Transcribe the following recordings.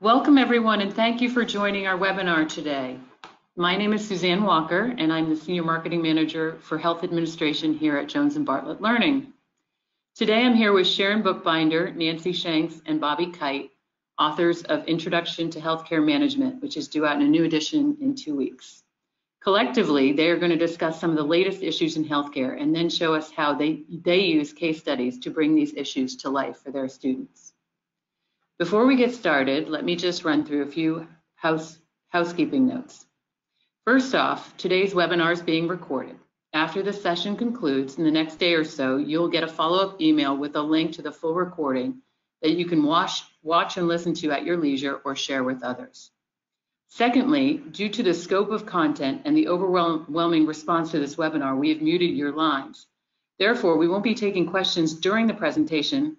Welcome everyone, and thank you for joining our webinar today. My name is Suzanne Walker, and I'm the Senior Marketing Manager for Health Administration here at Jones & Bartlett Learning. Today I'm here with Sharon Buchbinder, Nancy Shanks, and Bobbie Kite, authors of Introduction to Health Care Management, which is due out in a new edition in 2 weeks. Collectively, they are going to discuss some of the latest issues in healthcare and then show us how they use case studies to bring these issues to life for their students. Before we get started, let me just run through a few housekeeping notes. First off, today's webinar is being recorded. After the session concludes, in the next day or so, you'll get a follow-up email with a link to the full recording that you can watch and listen to at your leisure or share with others. Secondly, due to the scope of content and the overwhelming response to this webinar, we have muted your lines. Therefore, we won't be taking questions during the presentation,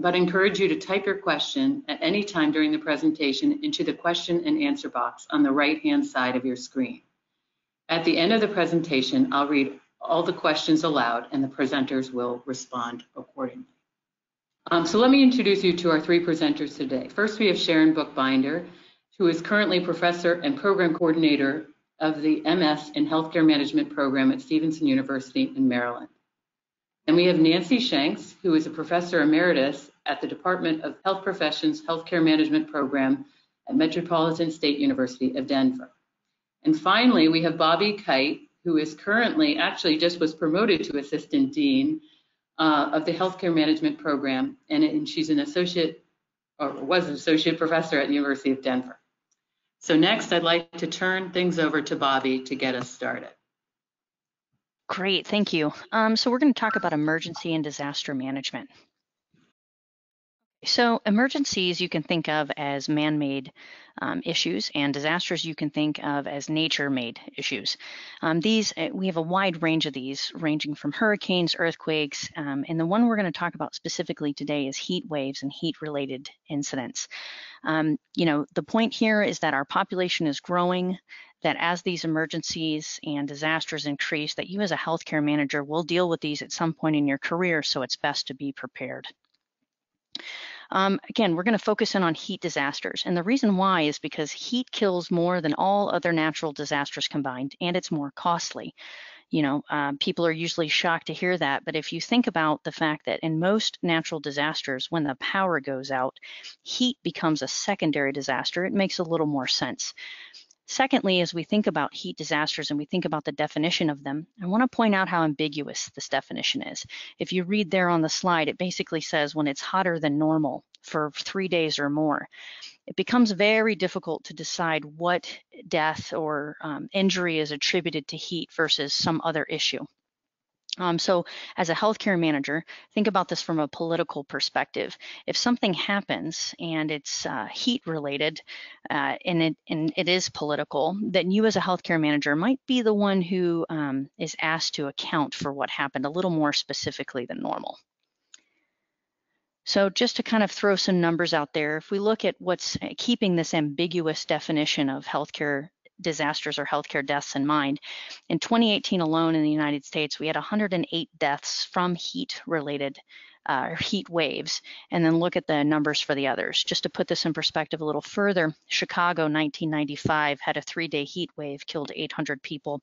but encourage you to type your question at any time during the presentation into the question and answer box on the right-hand side of your screen. At the end of the presentation, I'll read all the questions aloud and the presenters will respond accordingly. So let me introduce you to our three presenters today. First, we have Sharon Buchbinder, who is currently professor and program coordinator of the MS in Healthcare Management program at Stevenson University in Maryland. And we have Nancy Shanks, who is a professor emeritus at the Department of Health Professions Healthcare Management program at Metropolitan State University of Denver. And finally, we have Bobbie Kite, who is currently, actually just was promoted to assistant dean of the Healthcare Management program, and she's an associate, or was an associate professor at the University of Denver. So next, I'd like to turn things over to Bobbie to get us started. Great, thank you. So we're going to talk about emergency and disaster management. So emergencies you can think of as man-made issues, and disasters you can think of as nature-made issues. We have a wide range of these, ranging from hurricanes, earthquakes, and the one we're going to talk about specifically today is heat waves and heat-related incidents. You know, the point here is that our population is growing, that as these emergencies and disasters increase, that you as a healthcare manager will deal with these at some point in your career, so it's best to be prepared. Again, we're going to focus in on heat disasters, and the reason why is because heat kills more than all other natural disasters combined, and it's more costly. You know, people are usually shocked to hear that, but if you think about the fact that in most natural disasters, when the power goes out, heat becomes a secondary disaster, it makes a little more sense. Secondly, as we think about heat disasters and we think about the definition of them, I want to point out how ambiguous this definition is. If you read there on the slide, it basically says when it's hotter than normal for 3 days or more. It becomes very difficult to decide what death or injury is attributed to heat versus some other issue. So as a healthcare manager, think about this from a political perspective. If something happens and it's heat related and it is political, then you as a healthcare manager might be the one who is asked to account for what happened a little more specifically than normal. So just to kind of throw some numbers out there, if we look at what's keeping this ambiguous definition of healthcare disasters or healthcare deaths in mind. In 2018 alone in the United States, we had 108 deaths from heat-related heat waves, and then look at the numbers for the others. Just to put this in perspective a little further, Chicago 1995 had a 3-day heat wave, killed 800 people,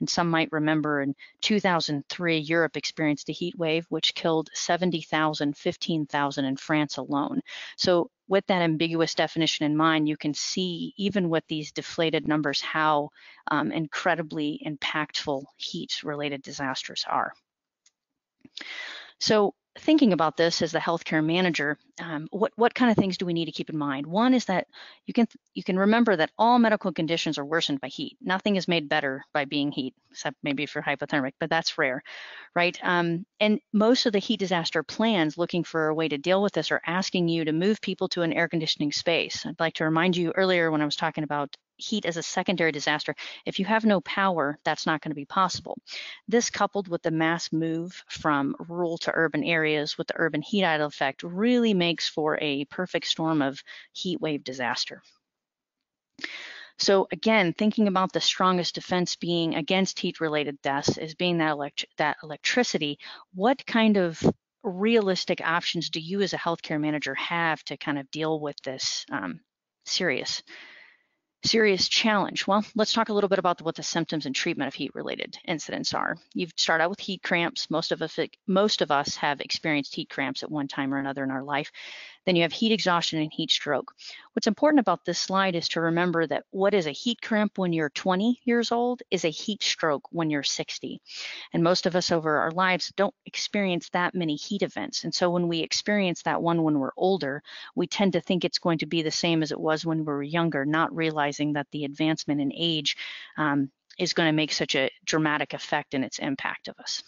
and some might remember in 2003, Europe experienced a heat wave, which killed 70,000, 15,000 in France alone. So with that ambiguous definition in mind, you can see, even with these deflated numbers, how incredibly impactful heat-related disasters are. So thinking about this as the healthcare manager, what kind of things do we need to keep in mind? One is that you can remember that all medical conditions are worsened by heat. Nothing is made better by being heat, except maybe if you're hypothermic, but that's rare, right? And most of the heat disaster plans looking for a way to deal with this are asking you to move people to an air conditioning space. I'd like to remind you earlier when I was talking about heat as a secondary disaster, if you have no power, that's not going to be possible. This, coupled with the mass move from rural to urban areas with the urban heat island effect, really makes for a perfect storm of heat wave disaster. So again, thinking about the strongest defense being against heat-related deaths is being that electricity, what kind of realistic options do you as a healthcare manager have to kind of deal with this serious challenge. Well, let's talk a little bit about what the symptoms and treatment of heat-related incidents are. You start out with heat cramps. Most of us have experienced heat cramps at one time or another in our life. Then you have heat exhaustion and heat stroke. What's important about this slide is to remember that what is a heat cramp when you're 20 years old is a heat stroke when you're 60. And most of us over our lives don't experience that many heat events. And so when we experience that one when we're older, we tend to think it's going to be the same as it was when we were younger, not realizing that the advancement in age is going to make such a dramatic effect in its impact of us.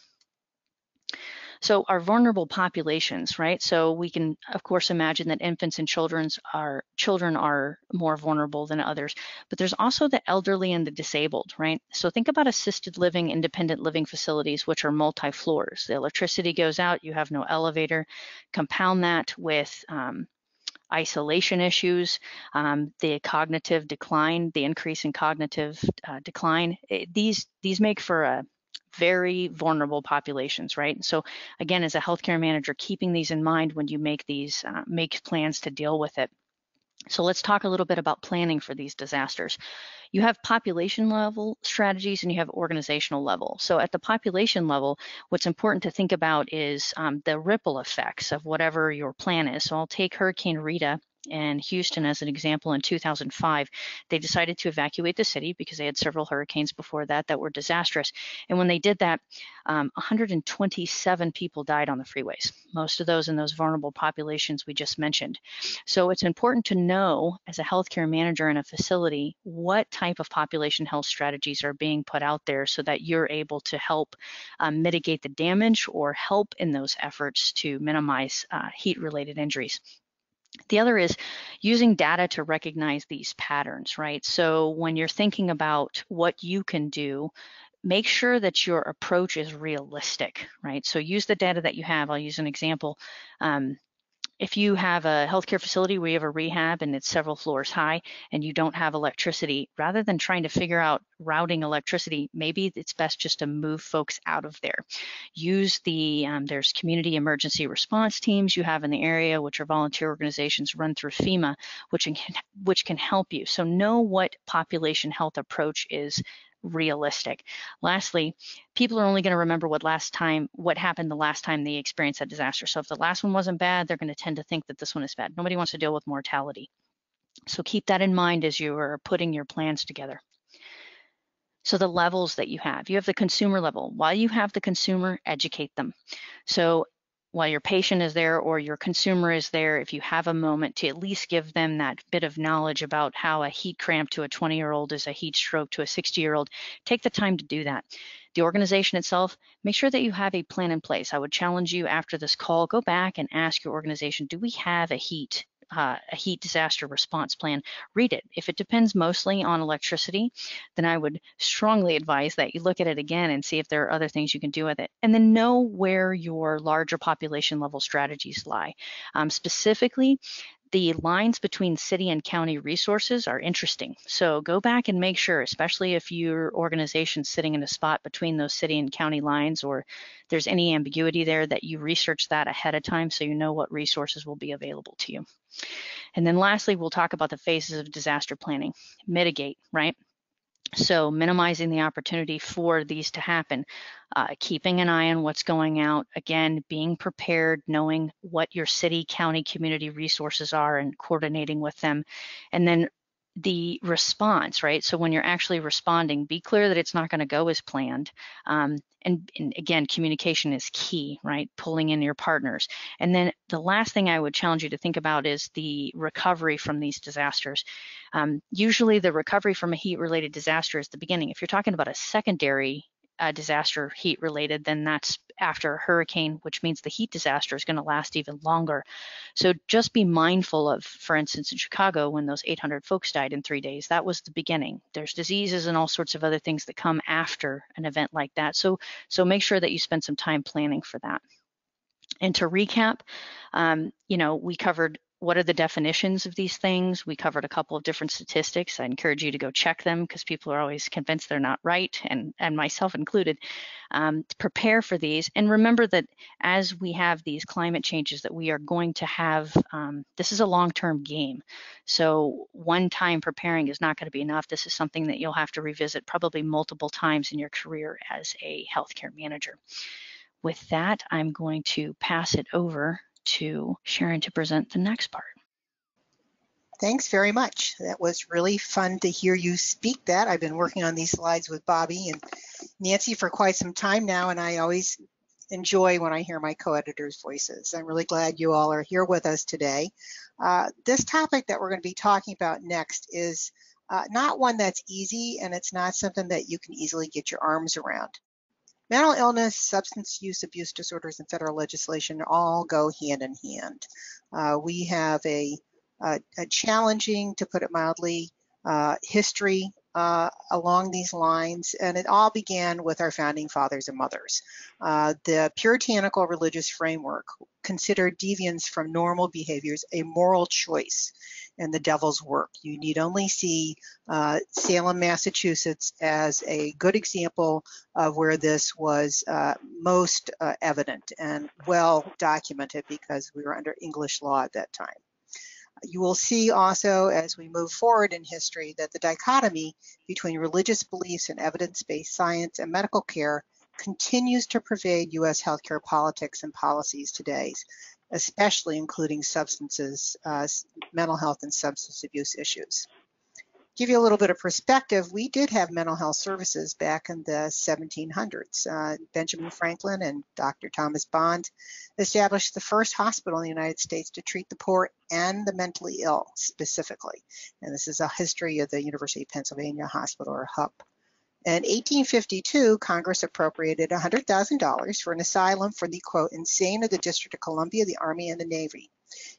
So our vulnerable populations, right? So we can, of course, imagine that infants and children are more vulnerable than others, but there's also the elderly and the disabled, right? So think about assisted living, independent living facilities, which are multi-floors. The electricity goes out, you have no elevator. Compound that with isolation issues, the cognitive decline, the increase in cognitive decline. These make for a very vulnerable populations, right? So again, as a healthcare manager, keeping these in mind when you make these make plans to deal with it. So let's talk a little bit about planning for these disasters. You have population level strategies and you have organizational level. So at the population level, what's important to think about is the ripple effects of whatever your plan is. So I'll take Hurricane Rita and Houston as an example. In 2005, they decided to evacuate the city because they had several hurricanes before that that were disastrous. And when they did that, 127 people died on the freeways, most of those in those vulnerable populations we just mentioned. So it's important to know as a healthcare manager in a facility what type of population health strategies are being put out there so that you're able to help mitigate the damage or help in those efforts to minimize heat-related injuries. The other is using data to recognize these patterns, right? So when you're thinking about what you can do, make sure that your approach is realistic, right? So use the data that you have. I'll use an example. If you have a healthcare facility where you have a rehab and it's several floors high and you don't have electricity, rather than trying to figure out routing electricity, maybe it's best just to move folks out of there. Use the, there's community emergency response teams you have in the area, which are volunteer organizations run through FEMA, which can help you. So know what population health approach is realistic. Lastly, people are only going to remember what happened the last time they experienced that disaster. So if the last one wasn't bad, they're going to tend to think that this one is bad. Nobody wants to deal with mortality. So keep that in mind as you are putting your plans together. So the levels that you have the consumer level. While you have the consumer, educate them. So while your patient is there or your consumer is there, if you have a moment to at least give them that bit of knowledge about how a heat cramp to a 20-year-old is a heat stroke to a 60-year-old, take the time to do that. The organization itself, make sure that you have a plan in place. I would challenge you after this call, go back and ask your organization, do we have a heat disaster response plan? Read it. If it depends mostly on electricity, then I would strongly advise that you look at it again and see if there are other things you can do with it. And then know where your larger population level strategies lie. Specifically, the lines between city and county resources are interesting. So go back and make sure, especially if your organization's sitting in a spot between those city and county lines or there's any ambiguity there, that you research that ahead of time so you know what resources will be available to you. And then lastly, we'll talk about the phases of disaster planning. Mitigate, right? So minimizing the opportunity for these to happen, keeping an eye on what's going out, again, being prepared, knowing what your city, county, community resources are and coordinating with them, and then the response, right? So when you're actually responding, be clear that it's not going to go as planned. And again, communication is key, right? Pulling in your partners. And then the last thing I would challenge you to think about is the recovery from these disasters. Usually the recovery from a heat-related disaster is the beginning. If you're talking about a secondary disaster heat-related, then that's after a hurricane, which means the heat disaster is going to last even longer. So just be mindful of, for instance, in Chicago, when those 800 folks died in 3 days, that was the beginning. There's diseases and all sorts of other things that come after an event like that. So make sure that you spend some time planning for that. And to recap, we covered What are the definitions of these things? We covered a couple of different statistics. I encourage you to go check them because people are always convinced they're not right, and myself included, to prepare for these. And remember that as we have these climate changes that we are going to have, this is a long-term game. So one time preparing is not going to be enough. This is something that you'll have to revisit probably multiple times in your career as a healthcare manager. With that, I'm going to pass it over to Sharon to present the next part. Thanks very much. That was really fun to hear you speak that. I've been working on these slides with Bobbie and Nancy for quite some time now, and I always enjoy when I hear my co-editors' voices. I'm really glad you all are here with us today. This topic that we're going to be talking about next is not one that's easy, and it's not something that you can easily get your arms around. Mental illness, substance use, abuse disorders, and federal legislation all go hand in hand. We have a challenging, to put it mildly, history along these lines, and it all began with our founding fathers and mothers. The puritanical religious framework considered deviance from normal behaviors a moral choice and the devil's work. You need only see Salem, Massachusetts as a good example of where this was most evident and well documented, because we were under English law at that time. You will see also as we move forward in history that the dichotomy between religious beliefs and evidence-based science and medical care continues to pervade U.S. healthcare politics and policies today, especially including substances, mental health and substance abuse issues. Give you a little bit of perspective, we did have mental health services back in the 1700s. Benjamin Franklin and Dr. Thomas Bond established the first hospital in the United States to treat the poor and the mentally ill specifically. And this is a history of the University of Pennsylvania Hospital, or HUP. In 1852, Congress appropriated $100,000 for an asylum for the, quote, insane of the District of Columbia, the Army, and the Navy.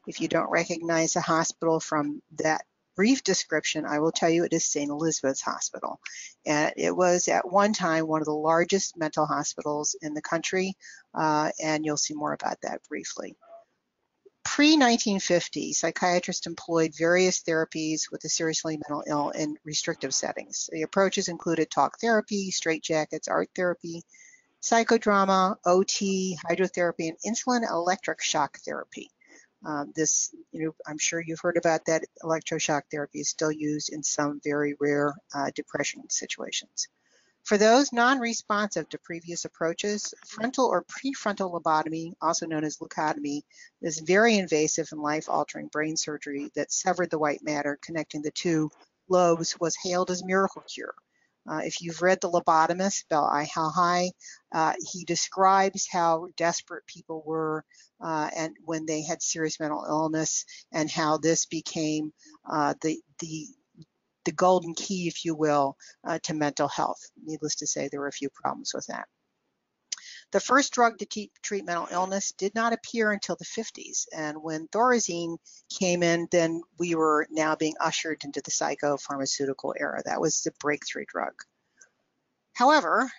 If you don't recognize a hospital from that brief description, I will tell you it is St. Elizabeth's Hospital. And it was at one time one of the largest mental hospitals in the country, and you'll see more about that briefly. Pre-1950, psychiatrists employed various therapies with the seriously mental ill in restrictive settings. The approaches included talk therapy, straitjackets, art therapy, psychodrama, OT, hydrotherapy, and insulin electric shock therapy. I'm sure you've heard about that. Electroshock therapy is still used in some very rare depression situations. For those non-responsive to previous approaches, frontal or prefrontal lobotomy, also known as leucotomy, is very invasive and life-altering brain surgery that severed the white matter connecting the two lobes, was hailed as miracle cure. If you've read The Lobotomist by El-Hai, he describes how desperate people were and when they had serious mental illness, and how this became the golden key, if you will, to mental health. Needless to say, there were a few problems with that. The first drug to treat mental illness did not appear until the 50s, and when Thorazine came in, then we were now being ushered into the psychopharmaceutical era. That was the breakthrough drug. However,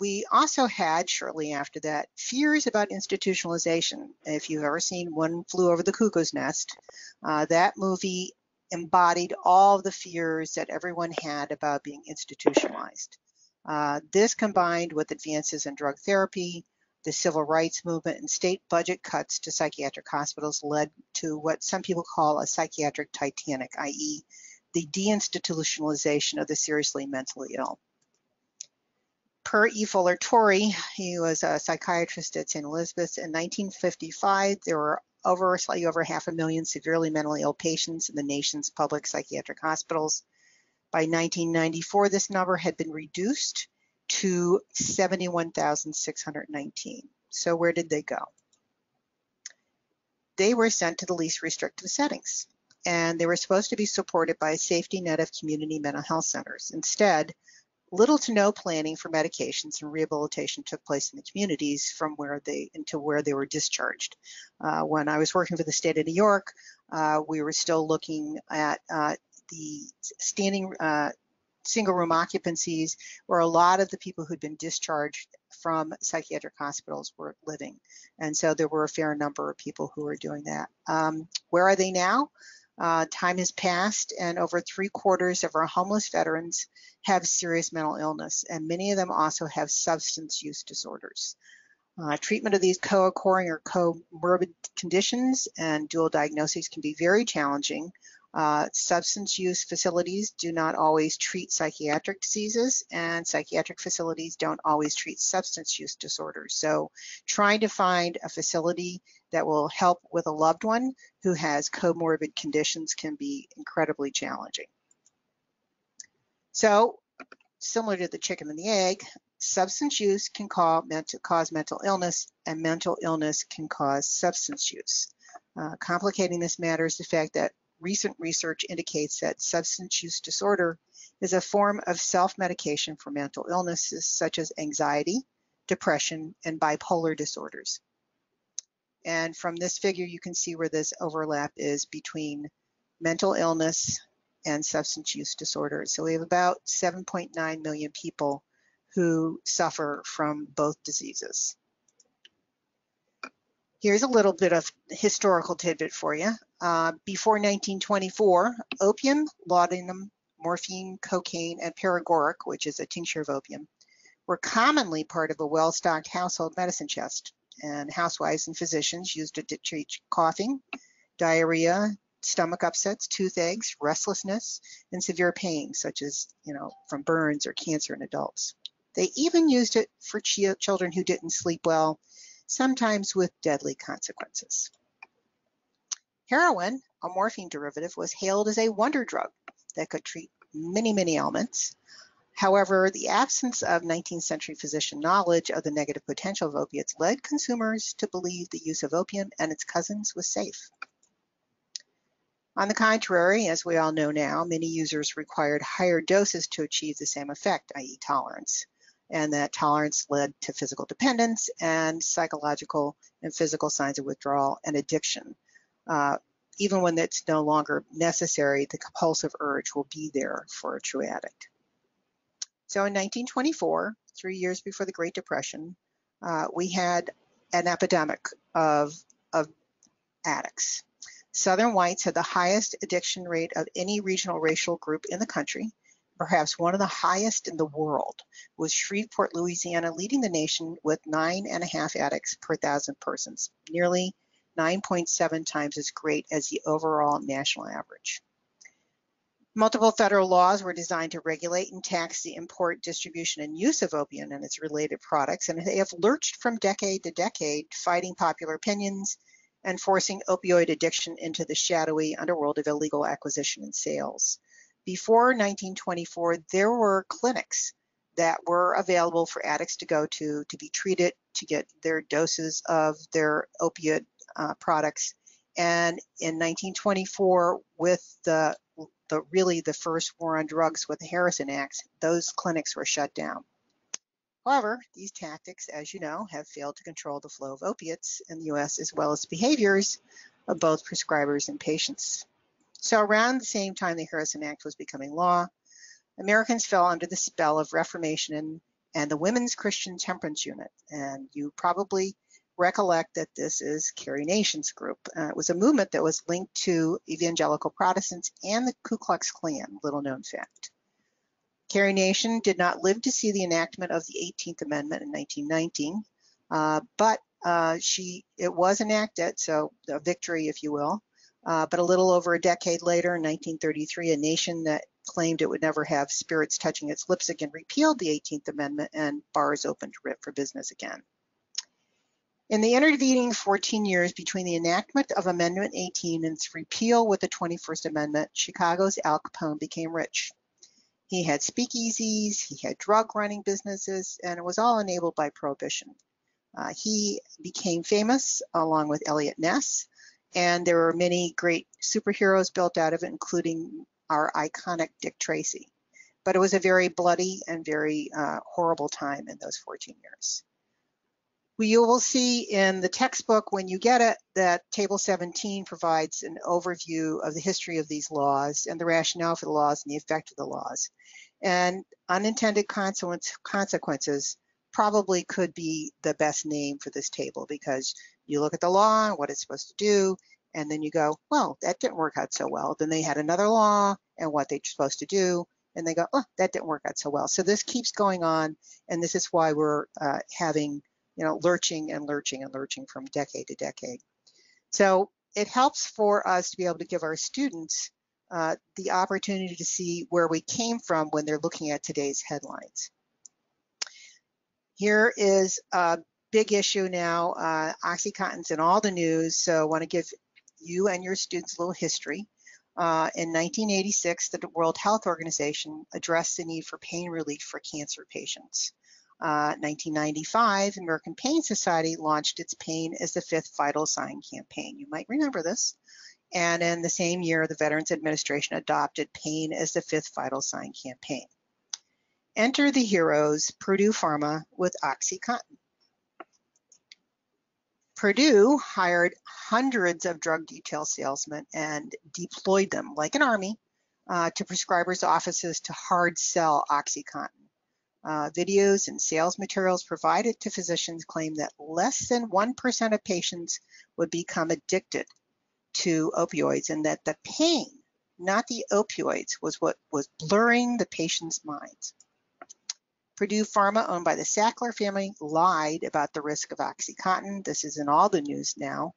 we also had, shortly after that, fears about institutionalization. If you've ever seen One Flew Over the Cuckoo's Nest, that movie embodied all the fears that everyone had about being institutionalized. This combined with advances in drug therapy, the civil rights movement, and state budget cuts to psychiatric hospitals led to what some people call a psychiatric Titanic, i.e. the deinstitutionalization of the seriously mentally ill. Per E. Fuller Torrey, he was a psychiatrist at St. Elizabeth's, in 1955, there were slightly over 500,000 severely mentally ill patients in the nation's public psychiatric hospitals. By 1994, this number had been reduced to 71,619. So where did they go? They were sent to the least restrictive settings, and they were supposed to be supported by a safety net of community mental health centers. Instead, little to no planning for medications and rehabilitation took place in the communities from where they were discharged. When I was working for the state of New York, we were still looking at the standing single room occupancies where a lot of the people who'd been discharged from psychiatric hospitals were living. And so there were a fair number of people who were doing that. Where are they now? Time has passed, and over 3/4 of our homeless veterans have serious mental illness, and many of them also have substance use disorders. Treatment of these co-occurring or comorbid conditions and dual diagnoses can be very challenging. Substance use facilities do not always treat psychiatric diseases, and psychiatric facilities don't always treat substance use disorders. So trying to find a facility that will help with a loved one who has comorbid conditions can be incredibly challenging. So similar to the chicken and the egg, substance use can cause mental illness, and mental illness can cause substance use. Complicating this matter is the fact that recent research indicates that substance use disorder is a form of self-medication for mental illnesses such as anxiety, depression, and bipolar disorders. And from this figure, you can see where this overlap is between mental illness and substance use disorder. So we have about 7.9 million people who suffer from both diseases. Here's a little bit of historical tidbit for you. Before 1924, opium, laudanum, morphine, cocaine, and paregoric, which is a tincture of opium, were commonly part of a well-stocked household medicine chest, and housewives and physicians used it to treat coughing, diarrhea, stomach upsets, toothaches, restlessness, and severe pain, such as, from burns or cancer in adults. They even used it for children who didn't sleep well, sometimes with deadly consequences. Heroin, a morphine derivative, was hailed as a wonder drug that could treat many, many ailments. However, the absence of 19th century physician knowledge of the negative potential of opiates led consumers to believe the use of opium and its cousins was safe. On the contrary, as we all know now, many users required higher doses to achieve the same effect, i.e. tolerance, and that tolerance led to physical dependence and psychological and physical signs of withdrawal and addiction. Even when it's no longer necessary, the compulsive urge will be there for a true addict. So in 1924, 3 years before the Great Depression, we had an epidemic of addicts. Southern whites had the highest addiction rate of any regional racial group in the country, perhaps one of the highest in the world, with Shreveport, Louisiana leading the nation with 9.5 addicts per 1,000 persons, nearly 9.7 times as great as the overall national average. Multiple federal laws were designed to regulate and tax the import, distribution, and use of opium and its related products, and they have lurched from decade to decade, fighting popular opinions and forcing opioid addiction into the shadowy underworld of illegal acquisition and sales. Before 1924, there were clinics that were available for addicts to go to be treated, to get their doses of their opiate products. And in 1924, with the first war on drugs with the Harrison Act, those clinics were shut down. However, these tactics, as you know, have failed to control the flow of opiates in the U.S. as well as behaviors of both prescribers and patients. So around the same time the Harrison Act was becoming law, Americans fell under the spell of Reformation and the Women's Christian Temperance Unit. And you probably recollect that this is Carrie Nation's group. It was a movement that was linked to evangelical Protestants and the Ku Klux Klan, little known fact. Carrie Nation did not live to see the enactment of the 18th Amendment in 1919, but it was enacted, so a victory, if you will. But a little over a decade later, in 1933, a nation that claimed it would never have spirits touching its lips again repealed the 18th Amendment, and bars opened for business again. In the intervening 14 years between the enactment of Amendment 18 and its repeal with the 21st Amendment, Chicago's Al Capone became rich. He had speakeasies, he had drug-running businesses, and it was all enabled by Prohibition. He became famous along with Elliot Ness, and there were many great superheroes built out of it, including our iconic Dick Tracy. But it was a very bloody and very horrible time in those 14 years. You will see in the textbook when you get it that Table 17 provides an overview of the history of these laws and the rationale for the laws and the effect of the laws. and unintended consequences probably could be the best name for this table, because you look at the law and what it's supposed to do, and then you go, well, that didn't work out so well. Then they had another law and what they're supposed to do, and they go, oh, that didn't work out so well. So this keeps going on, and this is why we're having, you know, lurching from decade to decade. So it helps for us to be able to give our students the opportunity to see where we came from when they're looking at today's headlines. Here is a big issue now, OxyContin's in all the news, so I want to give you and your students a little history. In 1986, the World Health Organization addressed the need for pain relief for cancer patients. 1995, the American Pain Society launched its Pain as the Fifth Vital Sign campaign. You might remember this. And in the same year, the Veterans Administration adopted Pain as the Fifth Vital Sign campaign. Enter the heroes, Purdue Pharma with OxyContin. Purdue hired hundreds of drug detail salesmen and deployed them like an army to prescribers' offices to hard sell OxyContin. Videos and sales materials provided to physicians claim that less than 1% of patients would become addicted to opioids, and that the pain, not the opioids, was what was blurring the patient's minds. Purdue Pharma, owned by the Sackler family, lied about the risk of OxyContin. This is in all the news now.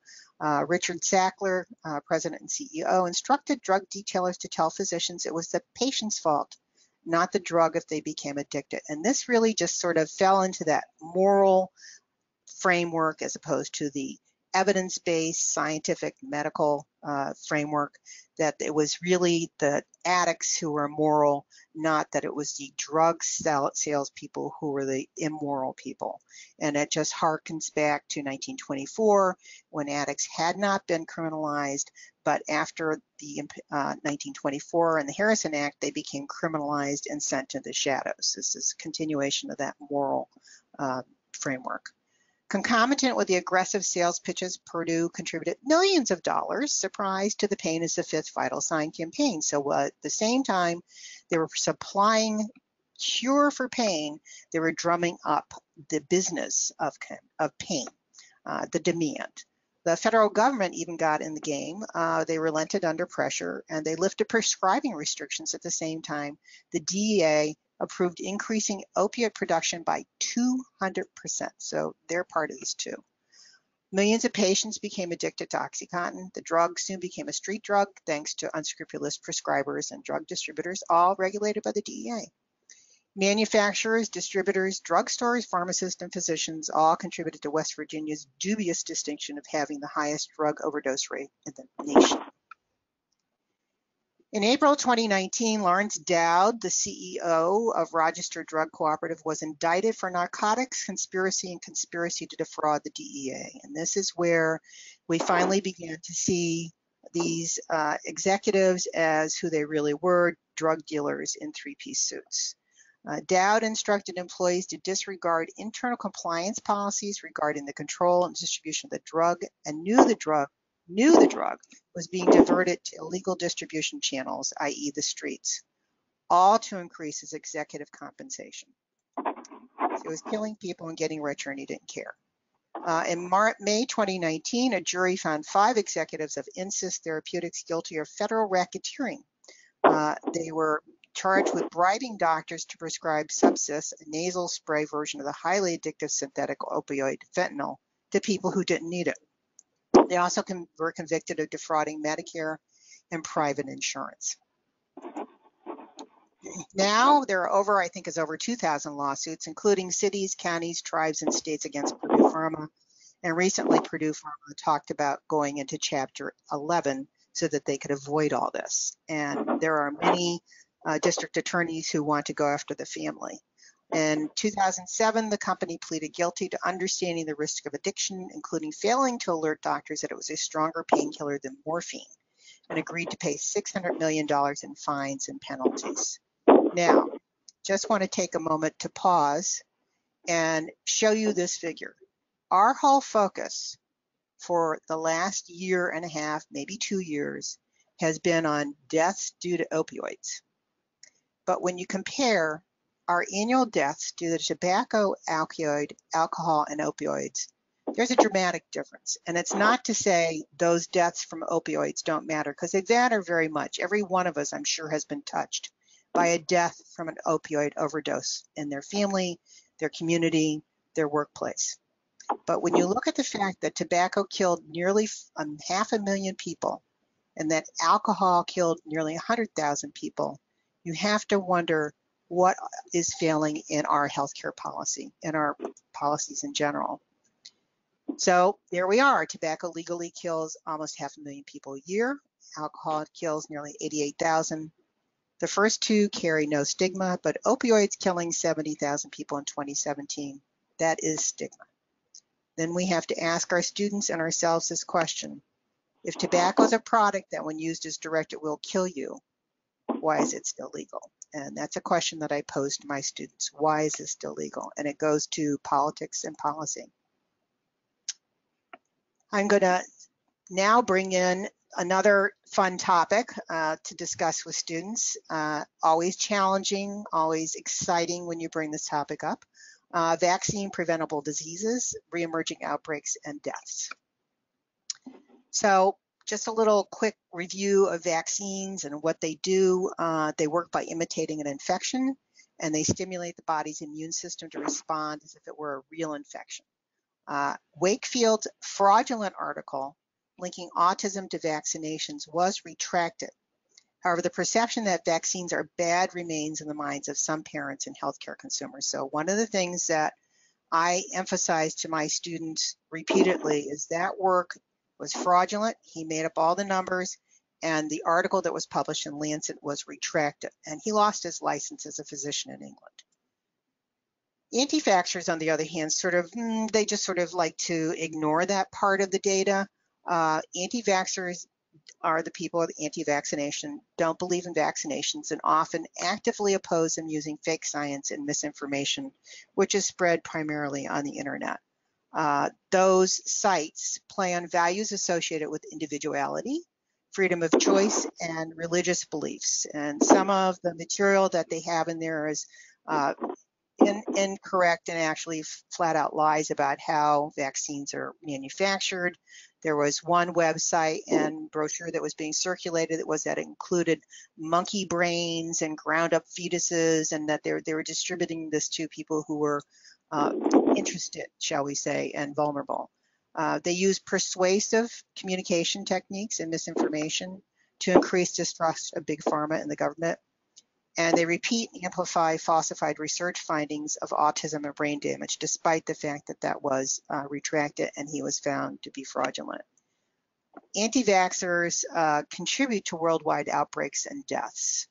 Richard Sackler, president and CEO, instructed drug detailers to tell physicians it was the patient's fault, not the drug, if they became addicted. And this really just sort of fell into that moral framework as opposed to the evidence-based scientific medical framework, that it was really the addicts who were immoral, not that it was the drug salespeople who were the immoral people. And it just harkens back to 1924, when addicts had not been criminalized, but after the 1924 and the Harrison Act, they became criminalized and sent to the shadows. This is a continuation of that moral framework. Concomitant with the aggressive sales pitches, Purdue contributed millions of dollars, surprise, to the Pain is the Fifth Vital Sign campaign. So at the same time they were supplying cure for pain, they were drumming up the business of pain, the demand. The federal government even got in the game. They relented under pressure, and they lifted prescribing restrictions at the same time. The DEA approved increasing opiate production by 200%, so their part of this too. Millions of patients became addicted to OxyContin. The drug soon became a street drug thanks to unscrupulous prescribers and drug distributors, all regulated by the DEA. Manufacturers, distributors, drugstores, pharmacists, and physicians all contributed to West Virginia's dubious distinction of having the highest drug overdose rate in the nation. In April 2019, Lawrence Dowd, the CEO of Rochester Drug Cooperative, was indicted for narcotics conspiracy and conspiracy to defraud the DEA. And this is where we finally began to see these executives as who they really were, drug dealers in three-piece suits. Dowd instructed employees to disregard internal compliance policies regarding the control and distribution of the drug, and knew the drug was being diverted to illegal distribution channels, i.e. the streets, all to increase his executive compensation. So he was killing people and getting richer, and he didn't care. In May 2019, a jury found 5 executives of Insys Therapeutics guilty of federal racketeering. They were charged with bribing doctors to prescribe Subsys, a nasal spray version of the highly addictive synthetic opioid fentanyl, to people who didn't need it. They also were convicted of defrauding Medicare and private insurance. Now there are over, I think, is over 2,000 lawsuits, including cities, counties, tribes, and states against Purdue Pharma. And recently, Purdue Pharma talked about going into Chapter 11 so that they could avoid all this. And there are many district attorneys who want to go after the family. In 2007, the company pleaded guilty to understanding the risk of addiction, including failing to alert doctors that it was a stronger painkiller than morphine, and agreed to pay $600 million in fines and penalties. Now, just want to take a moment to pause and show you this figure. Our whole focus for the last year and a half, maybe 2 years, has been on deaths due to opioids. But when you compare our annual deaths due to tobacco, alcohol, and opioids, there's a dramatic difference. And it's not to say those deaths from opioids don't matter, because they matter very much. Every one of us, I'm sure, has been touched by a death from an opioid overdose in their family, their community, their workplace. But when you look at the fact that tobacco killed nearly 500,000 people and that alcohol killed nearly 100,000 people, you have to wonder what is failing in our healthcare policy and our policies in general. So there we are. Tobacco legally kills almost 500,000 people a year. Alcohol kills nearly 88,000. The first two carry no stigma, but opioids killing 70,000 people in 2017. That is stigma. Then we have to ask our students and ourselves this question. If tobacco is a product that when used as directed will kill you, why is it still legal? And that's a question that I posed to my students. Why is this still legal? And it goes to politics and policy. I'm going to now bring in another fun topic to discuss with students. Always challenging, always exciting when you bring this topic up. Vaccine-preventable diseases, reemerging outbreaks, and deaths. So just a little quick review of vaccines and what they do. They work by imitating an infection, and they stimulate the body's immune system to respond as if it were a real infection. Wakefield's fraudulent article linking autism to vaccinations was retracted. However, the perception that vaccines are bad remains in the minds of some parents and healthcare consumers. So one of the things that I emphasize to my students repeatedly is that work was fraudulent. He made up all the numbers, and the article that was published in Lancet was retracted, and he lost his license as a physician in England. Anti-vaxxers, on the other hand, they just sort of like to ignore that part of the data. Anti-vaxxers are the people of anti-vaccination, don't believe in vaccinations, and often actively oppose them using fake science and misinformation, which is spread primarily on the internet. Those sites play on values associated with individuality, freedom of choice, and religious beliefs. And some of the material that they have in there is incorrect and actually flat out lies about how vaccines are manufactured. There was one website and brochure that was being circulated that included monkey brains and ground up fetuses, and that they were distributing this to people who were interested, shall we say, and vulnerable. They use persuasive communication techniques and misinformation to increase distrust of big pharma and the government. And they repeat and amplify falsified research findings of autism and brain damage, despite the fact that that was retracted and he was found to be fraudulent. Anti-vaxxers contribute to worldwide outbreaks and deaths.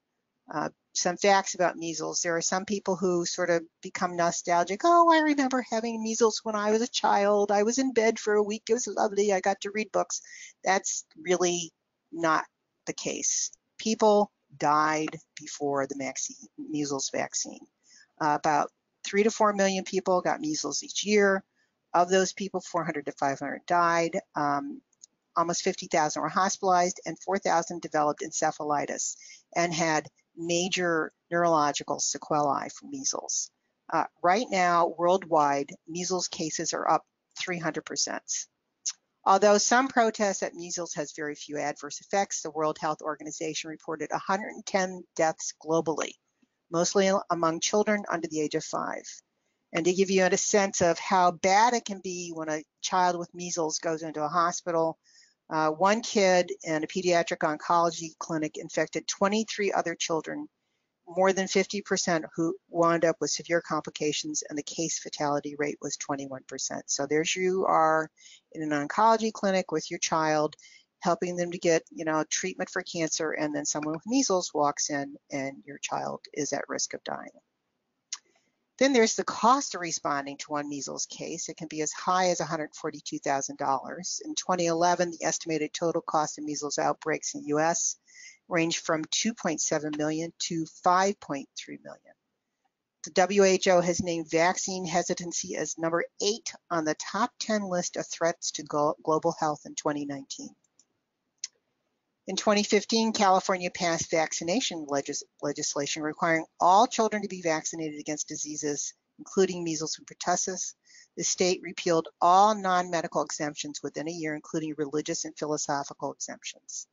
Some facts about measles. There are some people who sort of become nostalgic. Oh, I remember having measles when I was a child. I was in bed for a week. It was lovely. I got to read books. That's really not the case. People died before the measles vaccine. About 3 to 4 million people got measles each year. Of those people, 400 to 500 died. Almost 50,000 were hospitalized, and 4,000 developed encephalitis and had major neurological sequelae from measles. Right now, worldwide, measles cases are up 300%. Although some protest that measles has very few adverse effects, the World Health Organization reported 110 deaths globally, mostly among children under the age of 5. And to give you a sense of how bad it can be when a child with measles goes into a hospital, one kid in a pediatric oncology clinic infected 23 other children, more than 50% who wound up with severe complications, and the case fatality rate was 21%. So there's you are in an oncology clinic with your child, helping them to get, you know, treatment for cancer, and then someone with measles walks in and your child is at risk of dying. Then there's the cost of responding to one measles case. It can be as high as $142,000. In 2011, the estimated total cost of measles outbreaks in the U.S. range from 2.7 million to 5.3 million. The WHO has named vaccine hesitancy as number 8 on the top 10 list of threats to global health in 2019. In 2015, California passed vaccination legislation requiring all children to be vaccinated against diseases, including measles and pertussis. The state repealed all non-medical exemptions within a year, including religious and philosophical exemptions.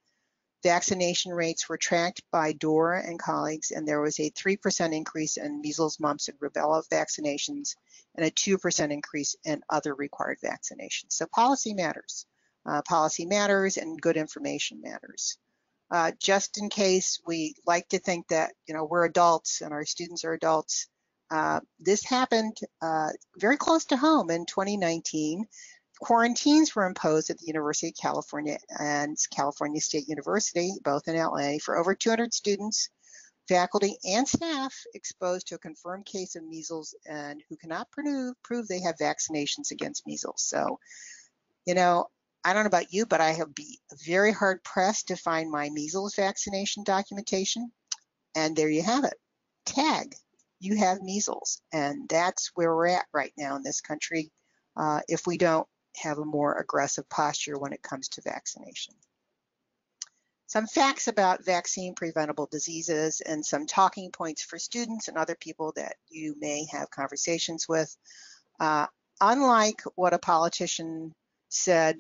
Vaccination rates were tracked by DORA and colleagues, and there was a 3% increase in measles, mumps, and rubella vaccinations, and a 2% increase in other required vaccinations. So policy matters. Policy matters, and good information matters. Just in case we like to think that, you know, we're adults and our students are adults, this happened very close to home in 2019. Quarantines were imposed at the University of California and California State University, both in LA, for over 200 students, faculty, and staff exposed to a confirmed case of measles and who cannot prove they have vaccinations against measles. So, you know, I don't know about you, but I have been very hard pressed to find my measles vaccination documentation. And there you have it. Tag, you have measles. And that's where we're at right now in this country if we don't have a more aggressive posture when it comes to vaccination. Some facts about vaccine preventable diseases and some talking points for students and other people that you may have conversations with. Unlike what a politician said,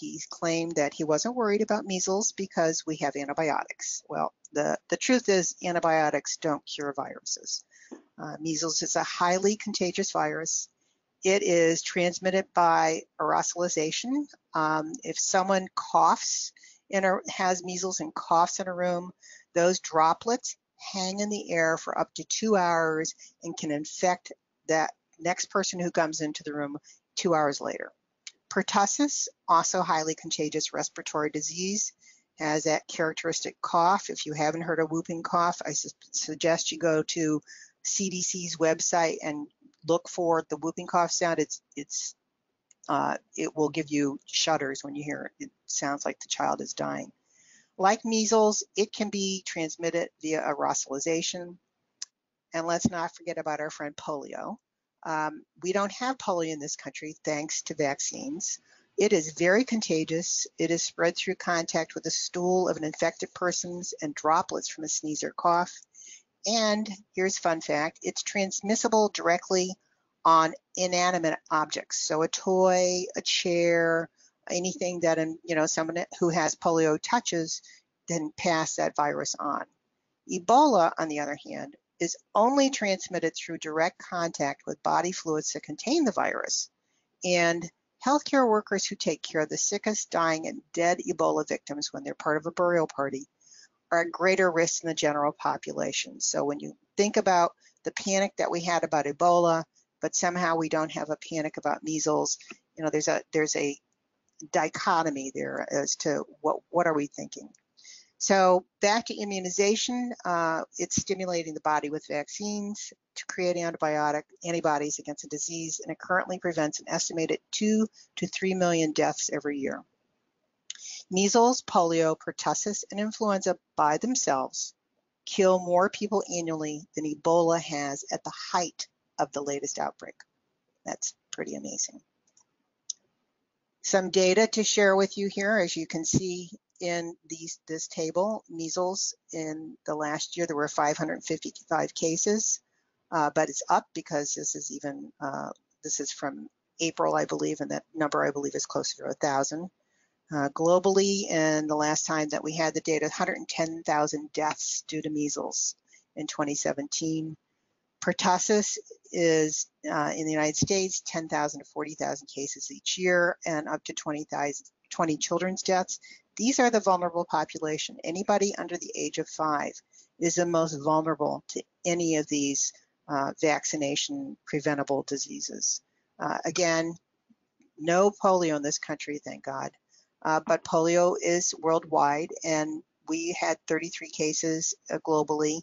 he claimed that he wasn't worried about measles because we have antibiotics. Well, the truth is antibiotics don't cure viruses. Measles is a highly contagious virus. It is transmitted by aerosolization. If someone coughs has measles and coughs in a room, those droplets hang in the air for up to 2 hours and can infect that next person who comes into the room 2 hours later. Pertussis, also highly contagious respiratory disease, has that characteristic cough. If you haven't heard a whooping cough, I suggest you go to CDC's website and look for the whooping cough sound. It will give you shudders when you hear it. It sounds like the child is dying. Like measles, it can be transmitted via aerosolization. And let's not forget about our friend polio. We don't have polio in this country thanks to vaccines. It is very contagious. It is spread through contact with the stool of an infected person and droplets from a sneeze or cough. And here's a fun fact, it's transmissible directly on inanimate objects. So a toy, a chair, anything that, you know, someone who has polio touches, then pass that virus on. Ebola, on the other hand, is only transmitted through direct contact with body fluids that contain the virus. And healthcare workers who take care of the sickest, dying, and dead Ebola victims when they're part of a burial party are at greater risk than the general population. So when you think about the panic that we had about Ebola, but somehow we don't have a panic about measles, you know, there's a dichotomy there as to what are we thinking. So back to immunization, it's stimulating the body with vaccines to create antibodies against a disease, and it currently prevents an estimated 2 to 3 million deaths every year. Measles, polio, pertussis, and influenza by themselves kill more people annually than Ebola has at the height of the latest outbreak. That's pretty amazing. Some data to share with you here, as you can see, in this table, measles in the last year, there were 555 cases, but it's up because this is even, this is from April, I believe, and that number I believe is closer to 1,000. Globally, and the last time that we had the data, 110,000 deaths due to measles in 2017. Pertussis is, in the United States, 10,000 to 40,000 cases each year, and up to 20 children's deaths. These are the vulnerable population. Anybody under the age of 5 is the most vulnerable to any of these vaccination preventable diseases. Again, no polio in this country, thank God, but polio is worldwide, and we had 33 cases globally,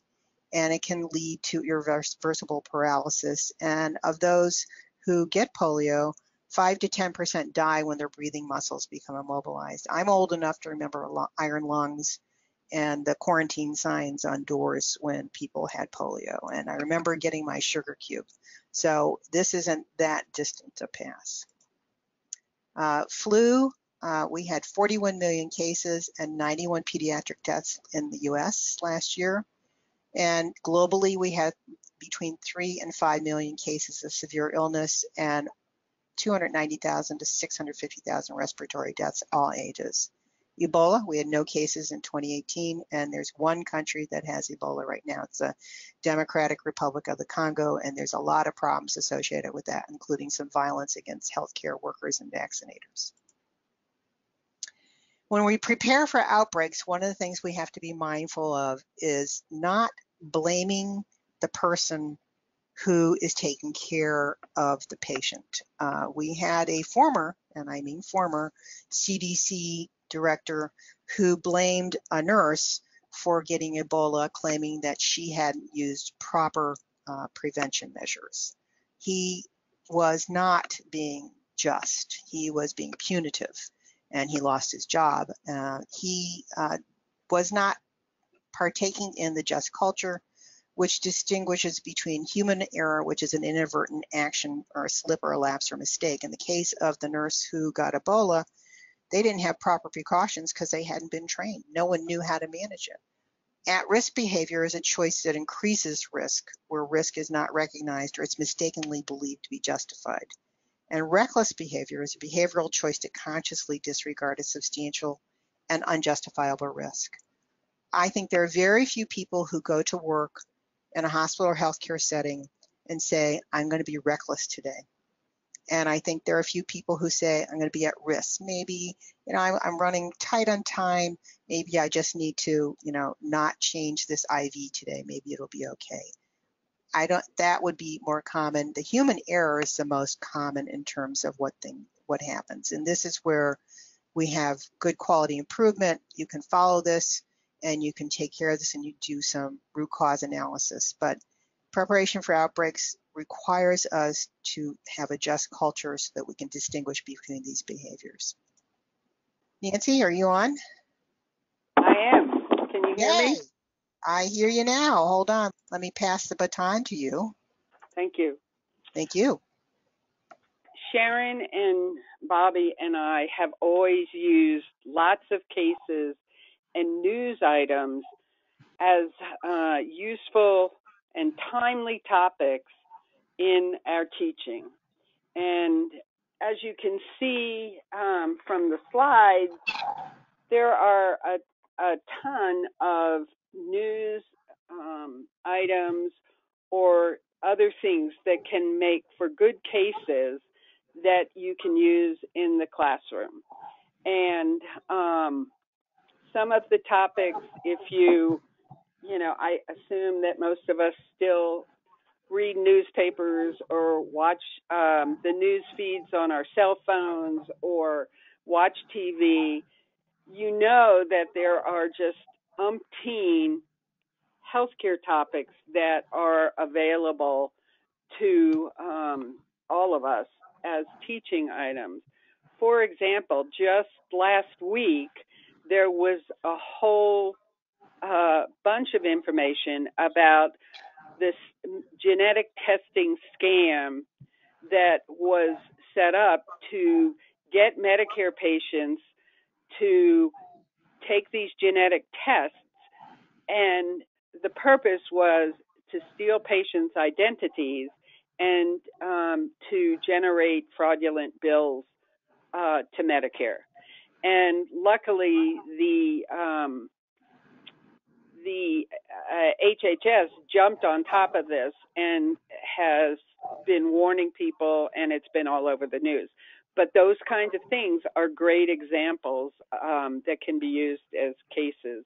and it can lead to irreversible paralysis. And of those who get polio, 5 to 10% die when their breathing muscles become immobilized. I'm old enough to remember iron lungs and the quarantine signs on doors when people had polio. And I remember getting my sugar cube. So this isn't that distant a pass. Flu, We had 41 million cases and 91 pediatric deaths in the U.S. last year. And globally, we had between 3 and 5 million cases of severe illness and 290,000 to 650,000 respiratory deaths, all ages. Ebola, we had no cases in 2018, and there's one country that has Ebola right now. It's the Democratic Republic of the Congo, and there's a lot of problems associated with that, including some violence against healthcare workers and vaccinators. When we prepare for outbreaks, one of the things we have to be mindful of is not blaming the person who is taking care of the patient. We had a former, and I mean former, CDC director who blamed a nurse for getting Ebola, claiming that she hadn't used proper prevention measures. He was not being just. He was being punitive, and he lost his job. He was not partaking in the just culture, which distinguishes between human error, which is an inadvertent action or a slip or a lapse or mistake. In the case of the nurse who got Ebola, they didn't have proper precautions because they hadn't been trained. No one knew how to manage it. At-risk behavior is a choice that increases risk where risk is not recognized or it's mistakenly believed to be justified. And reckless behavior is a behavioral choice to consciously disregard a substantial and unjustifiable risk. I think there are very few people who go to work in a hospital or healthcare setting and say, I'm going to be reckless today. And I think there are a few people who say, I'm going to be at risk. Maybe, you know, I'm running tight on time. Maybe I just need to, you know, not change this IV today. Maybe it'll be okay. That would be more common. The human error is the most common in terms of what happens. And this is where we have good quality improvement. You can follow this and you can take care of this and you do some root cause analysis. But preparation for outbreaks requires us to have a just culture so that we can distinguish between these behaviors. Nancy, are you on? I am. Can you hear me? I hear you now. Hold on. Let me pass the baton to you. Thank you. Thank you. Sharon and Bobbie and I have always used lots of cases and news items as useful and timely topics in our teaching. And as you can see from the slides, there are a ton of news items or other things that can make for good cases that you can use in the classroom. And some of the topics, if you know, I assume that most of us still read newspapers or watch the news feeds on our cell phones or watch TV, you know that there are just umpteen healthcare topics that are available to all of us as teaching items. For example, just last week, there was a whole bunch of information about this genetic testing scam that was set up to get Medicare patients to take these genetic tests, and the purpose was to steal patients' identities and to generate fraudulent bills to Medicare. And luckily, the HHS jumped on top of this and has been warning people, and it's been all over the news. But those kinds of things are great examples that can be used as cases.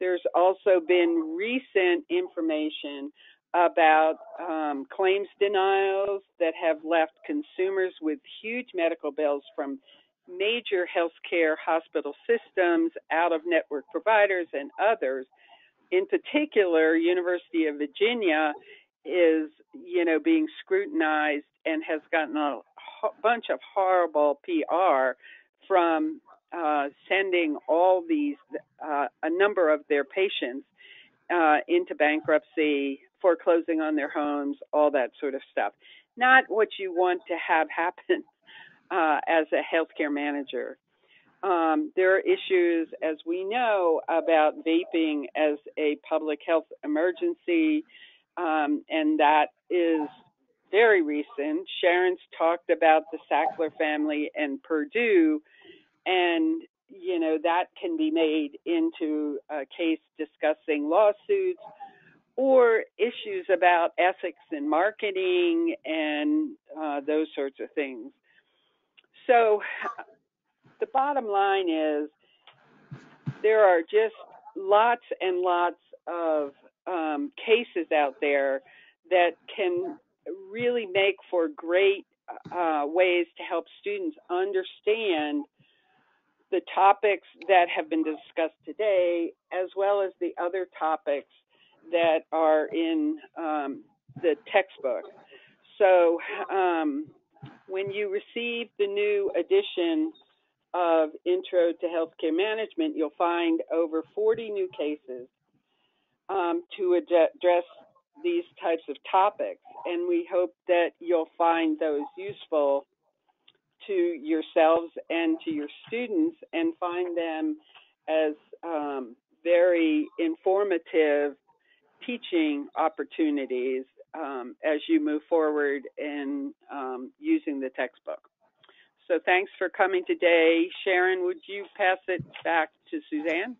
There's also been recent information about claims denials that have left consumers with huge medical bills from major healthcare hospital systems, out-of-network providers, and others. In particular, University of Virginia is, you know, being scrutinized and has gotten a bunch of horrible PR from sending all these, a number of their patients into bankruptcy, foreclosing on their homes, all that sort of stuff. Not what you want to have happen as a healthcare manager. There are issues, as we know, about vaping as a public health emergency, and that is very recent. Sharon's talked about the Sackler family and Purdue, and you know that can be made into a case discussing lawsuits or issues about ethics in marketing and those sorts of things. So the bottom line is there are just lots and lots of cases out there that can really make for great ways to help students understand the topics that have been discussed today, as well as the other topics that are in the textbook. So when you receive the new edition of Intro to Healthcare Management, you'll find over 40 new cases to address these types of topics, and we hope that you'll find those useful to yourselves and to your students and find them as very informative teaching opportunities as you move forward in using the textbook. So thanks for coming today. Sharon, would you pass it back to Suzanne?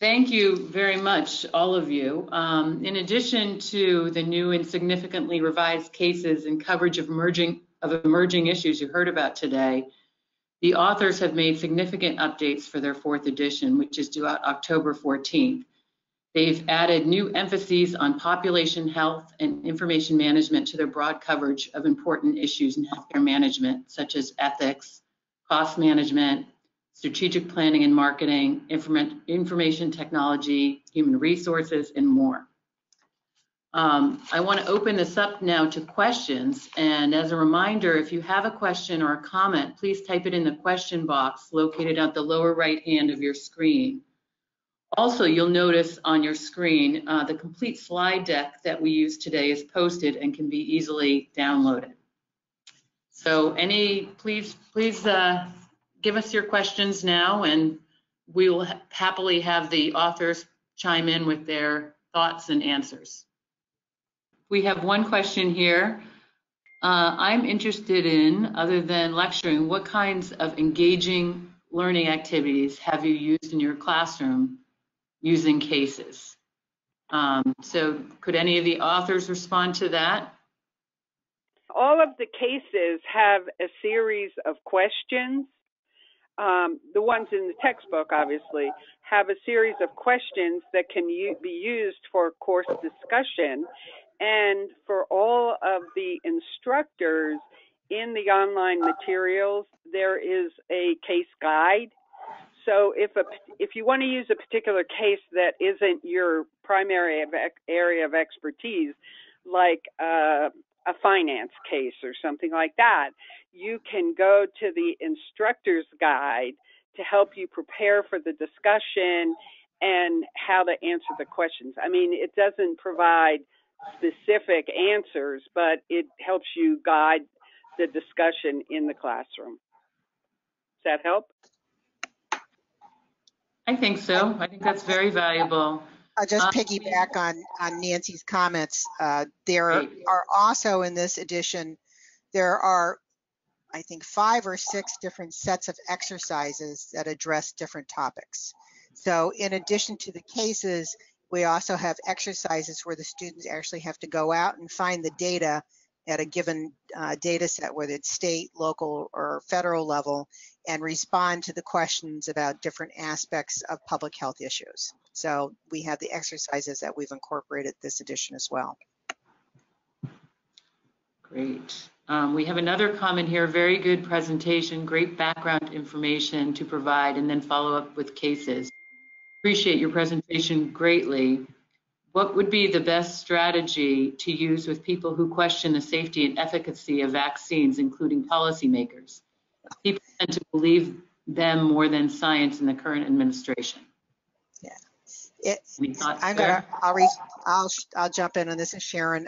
Thank you very much, all of you. In addition to the new and significantly revised cases and coverage of emerging issues you heard about today, the authors have made significant updates for their fourth edition, which is due out October 14th. They've added new emphases on population health and information management to their broad coverage of important issues in healthcare management, such as ethics, cost management, strategic planning and marketing, information technology, human resources, and more. I want to open this up now to questions. And as a reminder, if you have a question or a comment, please type it in the question box located at the lower right hand of your screen. Also, you'll notice on your screen, the complete slide deck that we use today is posted and can be easily downloaded. So please give us your questions now, and we will happily have the authors chime in with their thoughts and answers. We have one question here. I'm interested in, other than lecturing, what kinds of engaging learning activities have you used in your classroom using cases? So could any of the authors respond to that? All of the cases have a series of questions. The ones in the textbook, obviously, have a series of questions that can be used for course discussion. And for all of the instructors in the online materials, there is a case guide. So if you want to use a particular case that isn't your primary area of expertise, like a finance case or something like that, you can go to the instructor's guide to help you prepare for the discussion and how to answer the questions. I mean, it doesn't provide specific answers, but it helps you guide the discussion in the classroom. Does that help? I think so. I think that's very valuable. I'll just piggyback on Nancy's comments. There are also in this edition, there are, I think, 5 or 6 different sets of exercises that address different topics. So in addition to the cases, we also have exercises where the students actually have to go out and find the data at a given data set, whether it's state, local, or federal level, and respond to the questions about different aspects of public health issues. So we have the exercises that we've incorporated this edition as well. Great. We have another comment here. Very good presentation, great background information to provide, and then follow up with cases. Appreciate your presentation greatly. What would be the best strategy to use with people who question the safety and efficacy of vaccines, including policymakers? People tend to believe them more than science in the current administration. Yeah, I'll jump in on this. This is Sharon.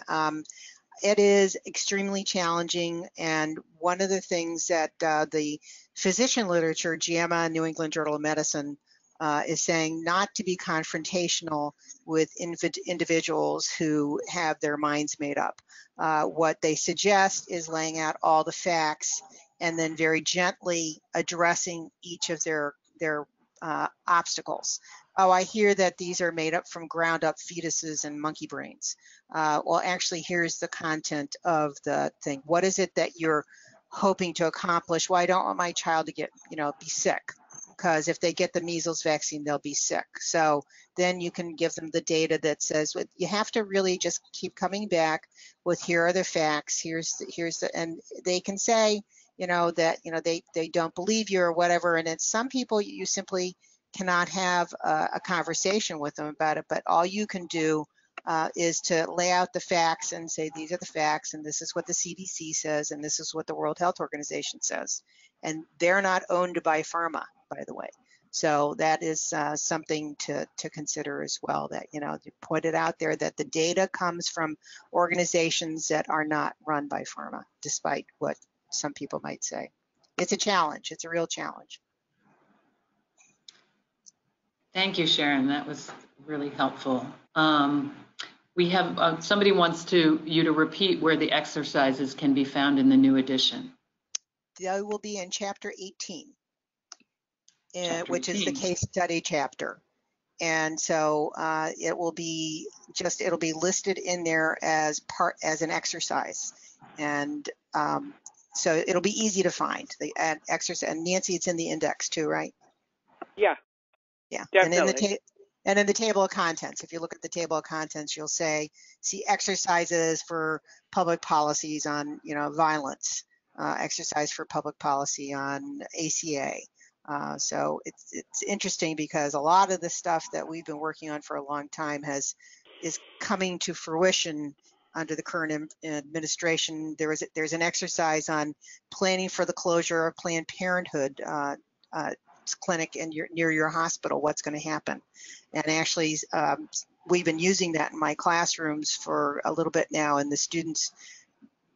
It is extremely challenging, and one of the things that the physician literature, JAMA, New England Journal of Medicine, is saying not to be confrontational with individuals who have their minds made up. What they suggest is laying out all the facts and then very gently addressing each of their obstacles. Oh, I hear that these are made up from ground up fetuses and monkey brains. Well, actually, here's the content of the thing. What is it that you're hoping to accomplish? Well, I don't want my child to get, be sick, because if they get the measles vaccine, they'll be sick. So then you can give them the data that says, you have to really just keep coming back with, here are the facts, here's the, and they can say, that, they don't believe you or whatever. And then some people, you simply cannot have a conversation with them about it, but all you can do is to lay out the facts and say, these are the facts, and this is what the CDC says, and this is what the World Health Organization says. And they're not owned by pharma, by the way. So that is something to consider as well, that, you pointed out there that the data comes from organizations that are not run by pharma, despite what some people might say. It's a challenge, it's a real challenge. Thank you, Sharon, that was really helpful. We have, somebody wants you to repeat where the exercises can be found in the new edition. They will be in chapter 18. Which is the case study chapter. And so it will be it'll be listed in there as an exercise. And so it'll be easy to find the exercise. And Nancy, it's in the index too, right? Yeah. Yeah. Definitely. And in the table of contents, if you look at the table of contents, you'll see exercises for public policies on, violence, exercise for public policy on ACA. So it's interesting because a lot of the stuff that we've been working on for a long time is coming to fruition under the current administration. There's an exercise on planning for the closure of Planned Parenthood clinic near your hospital. What's going to happen? And actually, we've been using that in my classrooms for a little bit now, and the students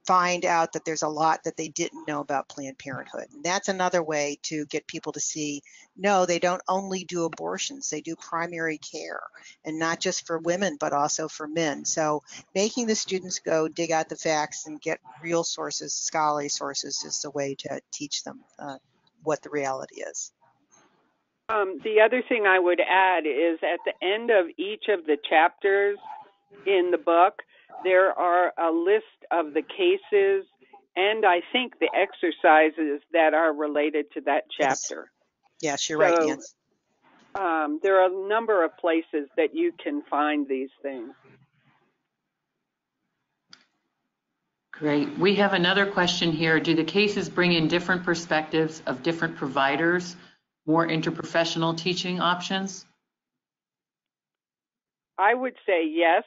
find out that there's a lot that they didn't know about Planned Parenthood. And that's another way to get people to see, no, they don't only do abortions, they do primary care, and not just for women, but also for men. So making the students go dig out the facts and get real sources, scholarly sources, is the way to teach them what the reality is. The other thing I would add is at the end of each of the chapters in the book, there are a list of the cases and I think the exercises that are related to that chapter. Yes, you're right, Nancy. There are a number of places that you can find these things. Great. We have another question here. Do the cases bring in different perspectives of different providers, more interprofessional teaching options? I would say yes.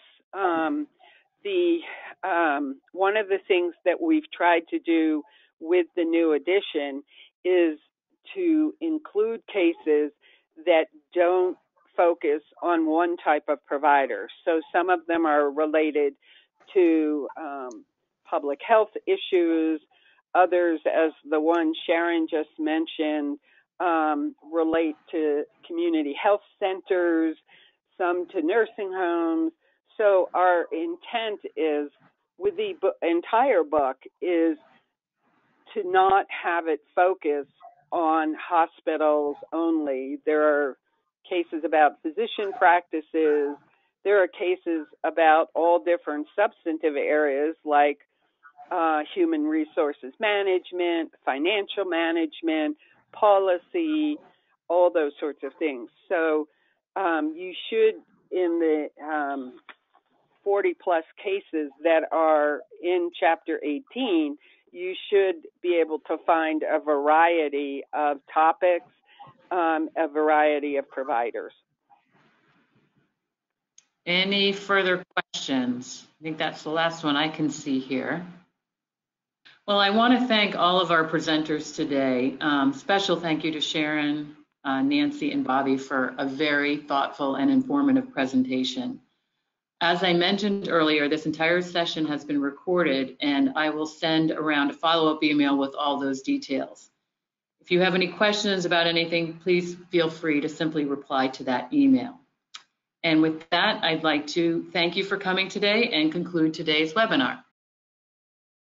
One of the things that we've tried to do with the new edition is to include cases that don't focus on one type of provider. So some of them are related to public health issues. Others, as the one Sharon just mentioned, relate to community health centers, some to nursing homes. So our intent is, with the entire book, is to not have it focus on hospitals only. There are cases about physician practices. There are cases about all different substantive areas like human resources management, financial management, policy, all those sorts of things. So you should, in the 40 plus cases that are in chapter 18, you should be able to find a variety of topics, a variety of providers. Any further questions? I think that's the last one I can see here. Well, I want to thank all of our presenters today. Special thank you to Sharon, Nancy, and Bobbie for a very thoughtful and informative presentation. As I mentioned earlier, this entire session has been recorded, and I will send around a follow-up email with all those details. If you have any questions about anything, please feel free to simply reply to that email. And with that, I'd like to thank you for coming today and conclude today's webinar.